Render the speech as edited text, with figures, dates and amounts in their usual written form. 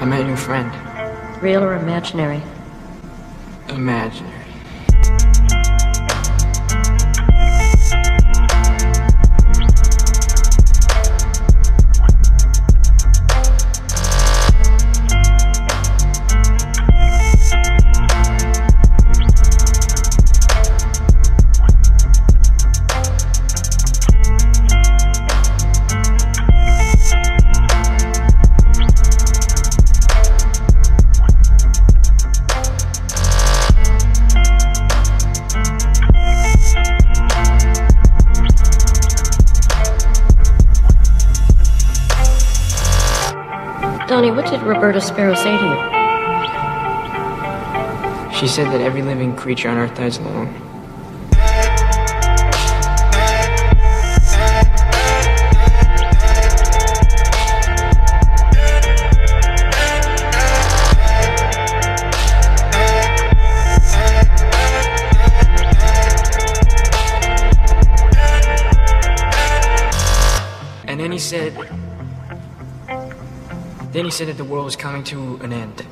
I met your friend. Real or imaginary? Imaginary. Donnie, what did Roberta Sparrow say to you? She said that every living creature on Earth dies alone. And then he said... that the world was coming to an end.